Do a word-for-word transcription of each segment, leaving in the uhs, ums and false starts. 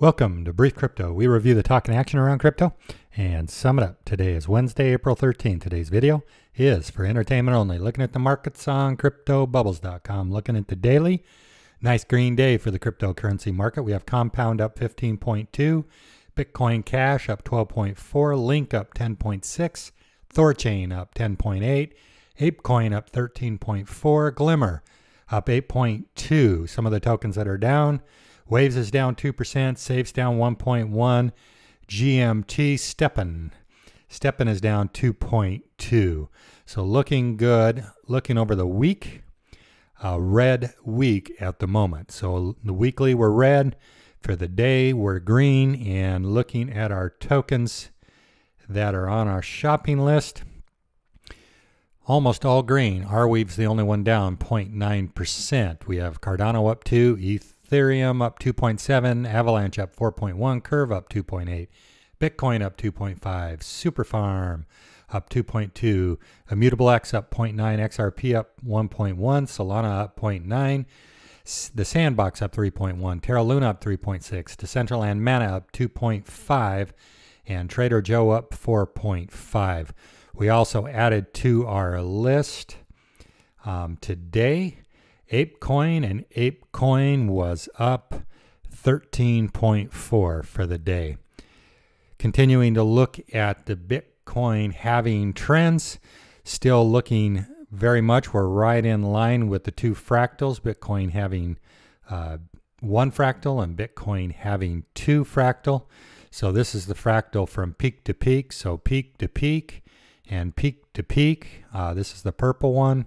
Welcome to Brief Crypto. We review the talk and action around crypto and sum it up. Today is Wednesday, April thirteenth. Today's video is for entertainment only. Looking at the markets on crypto bubbles dot com. Looking at the daily. Nice green day for the cryptocurrency market. We have Compound up fifteen point two, Bitcoin Cash up twelve point four, Link up ten point six, ThorChain up ten point eight, ApeCoin up thirteen point four, Glimmer up eight point two. Some of the tokens that are down. Waves is down two percent, Safe's down one point one, G M T, STEPN. STEPN is down two point two. So looking good, looking over the week, uh, red week at the moment. So the weekly we're red, for the day we're green, and looking at our tokens that are on our shopping list, almost all green. Arweave's the only one down, zero point nine percent. We have Cardano up two, E T H. Ethereum up two point seven, Avalanche up four point one, Curve up two point eight, Bitcoin up two point five, Superfarm up two point two, Immutable X up zero point nine, X R P up one point one, Solana up zero point nine, The Sandbox up three point one, Terra Luna up three point six, Decentraland Mana up two point five, and Trader Joe up four point five. We also added to our list um, today ApeCoin, and ApeCoin was up thirteen point four for the day. Continuing to look at the Bitcoin halving trends, still looking very much, we're right in line with the two fractals, Bitcoin having uh, one fractal and Bitcoin having two fractal. So this is the fractal from peak to peak, so peak to peak and peak to peak. Uh, this is the purple one.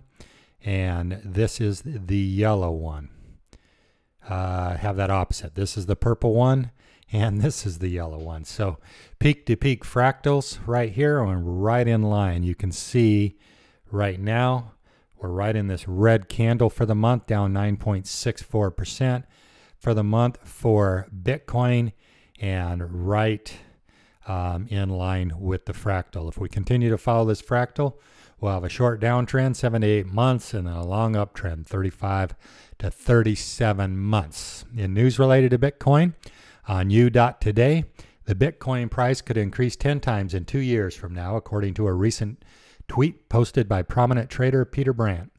And this is the yellow one. Uh, have that opposite. This is the purple one, and this is the yellow one. So peak to peak fractals right here, and we're right in line. You can see right now, we're right in this red candle for the month, down nine point six four percent for the month for Bitcoin, and right um, in line with the fractal. If we continue to follow this fractal, we'll have a short downtrend, seven to eight months, and then a long uptrend, thirty-five to thirty-seven months. In news related to Bitcoin, on u dot today, the Bitcoin price could increase ten times in two years from now, according to a recent tweet posted by prominent trader Peter Brandt.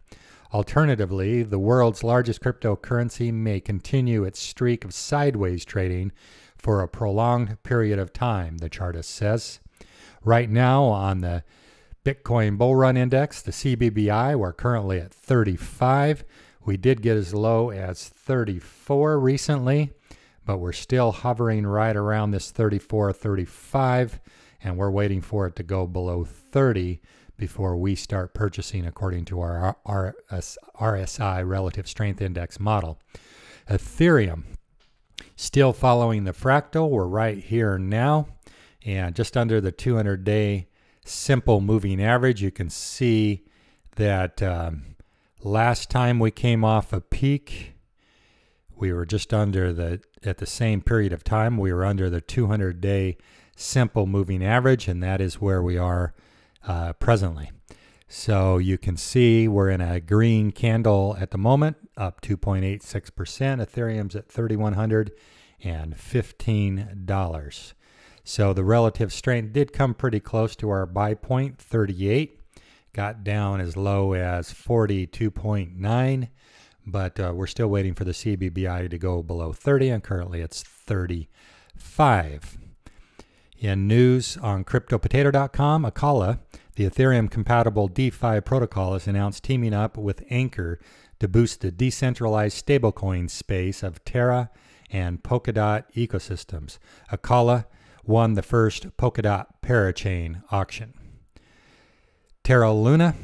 Alternatively, the world's largest cryptocurrency may continue its streak of sideways trading for a prolonged period of time, the chartist says. Right now on the Bitcoin Bull Run Index, the C B B I, we're currently at thirty-five. We did get as low as thirty-four recently, but we're still hovering right around this thirty-four, thirty-five, and we're waiting for it to go below thirty before we start purchasing according to our R S I, Relative Strength Index model. Ethereum, still following the fractal. We're right here now, and just under the two hundred day simple moving average. You can see that um, last time we came off a peak, we were just under the, at the same period of time, we were under the two hundred day simple moving average, and that is where we are uh, presently. So you can see we're in a green candle at the moment, up two point eight six percent. Ethereum's at three thousand one hundred fifteen dollars. So the relative strength did come pretty close to our buy point, thirty-eight. Got down as low as forty-two point nine, but uh, we're still waiting for the C B B I to go below thirty, and currently it's thirty-five. In news on crypto potato dot com, Acala, the Ethereum-compatible DeFi protocol, has announced teaming up with Anchor to boost the decentralized stablecoin space of Terra and Polkadot ecosystems. Acala won the first Polkadot parachain auction. Terra Luna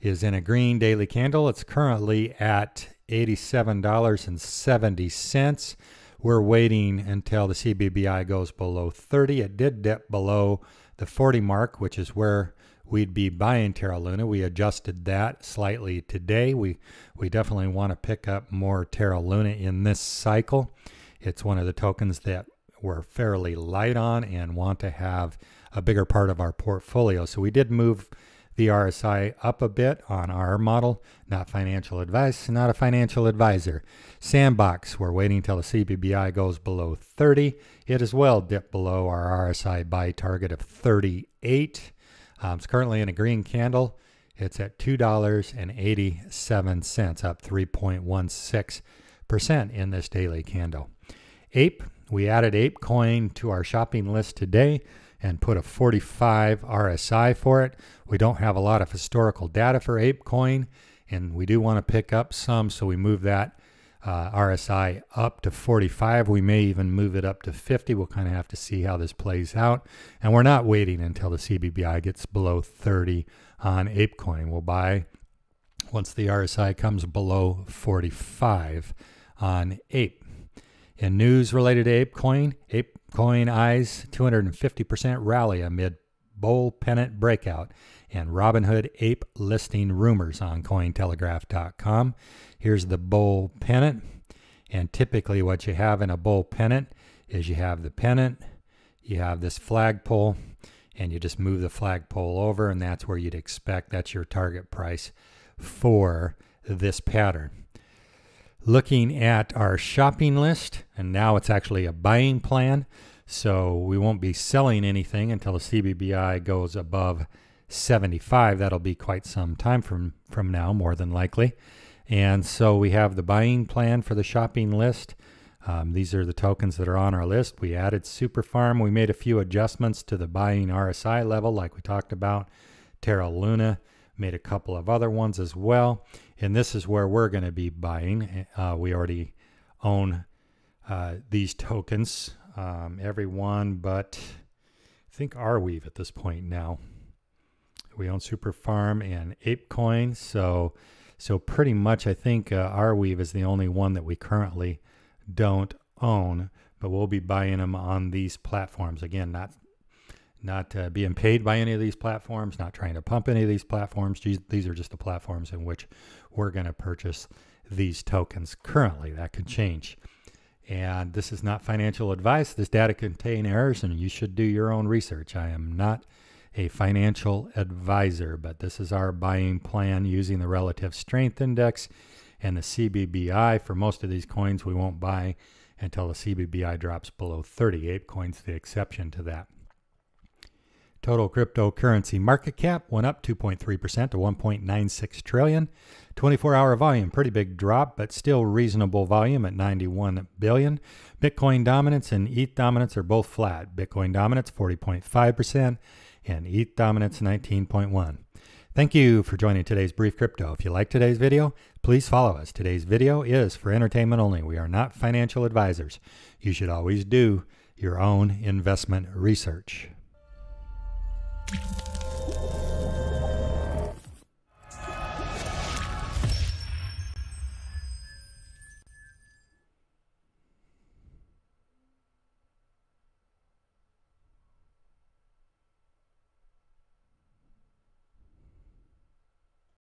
is in a green daily candle. It's currently at eighty-seven dollars and seventy cents. We're waiting until the C B B I goes below thirty. It did dip below the forty mark, which is where we'd be buying Terra Luna. We adjusted that slightly today. We, we definitely want to pick up more Terra Luna in this cycle. It's one of the tokens that we're fairly light on and want to have a bigger part of our portfolio. So we did move the R S I up a bit on our model. Not financial advice, not a financial advisor. Sandbox, we're waiting till the C B B I goes below thirty. It as well dipped below our R S I buy target of thirty-eight. Um, it's currently in a green candle. It's at two dollars and eighty-seven cents, up three point one six percent in this daily candle. Ape, we added ApeCoin to our shopping list today and put a forty-five R S I for it. We don't have a lot of historical data for ApeCoin, and we do want to pick up some, so we move that uh, R S I up to forty-five. We may even move it up to fifty. We'll kind of have to see how this plays out. And we're not waiting until the C B B I gets below thirty on ApeCoin. We'll buy once the R S I comes below forty-five on Ape. In news related to ApeCoin, ApeCoin eyes two hundred fifty percent rally amid bull pennant breakout and Robinhood ape listing rumors on cointelegraph dot com. Here's the bull pennant. And typically what you have in a bull pennant is you have the pennant, you have this flagpole, and you just move the flagpole over, and that's where you'd expect, that's your target price for this pattern. Looking at our shopping list, and now it's actually a buying plan, so we won't be selling anything until the C B B I goes above seventy-five. That'll be quite some time from, from now, more than likely. And so we have the buying plan for the shopping list. Um, these are the tokens that are on our list. We added Superfarm. We made a few adjustments to the buying R S I level like we talked about. Terra Luna, made a couple of other ones as well. And this is where we're going to be buying. Uh, we already own uh, these tokens, um, every one, but I think Arweave at this point now. We own Superfarm and ApeCoin, so so pretty much I think uh, Arweave is the only one that we currently don't own, but we'll be buying them on these platforms. Again, not Not uh, being paid by any of these platforms, not trying to pump any of these platforms. These are just the platforms in which we're going to purchase these tokens currently. That could change. And this is not financial advice. This data contain errors, and you should do your own research. I am not a financial advisor, but this is our buying plan using the Relative Strength Index and the C B B I. For most of these coins, we won't buy until the C B B I drops below thirty. ApeCoin's the exception to that. Total cryptocurrency market cap went up two point three percent to one point nine six trillion dollars. twenty-four hour volume, pretty big drop, but still reasonable volume at ninety-one billion dollars. Bitcoin dominance and E T H dominance are both flat. Bitcoin dominance forty point five percent and E T H dominance nineteen point one percent. Thank you for joining today's Brief Crypto. If you like today's video, please follow us. Today's video is for entertainment only. We are not financial advisors. You should always do your own investment research.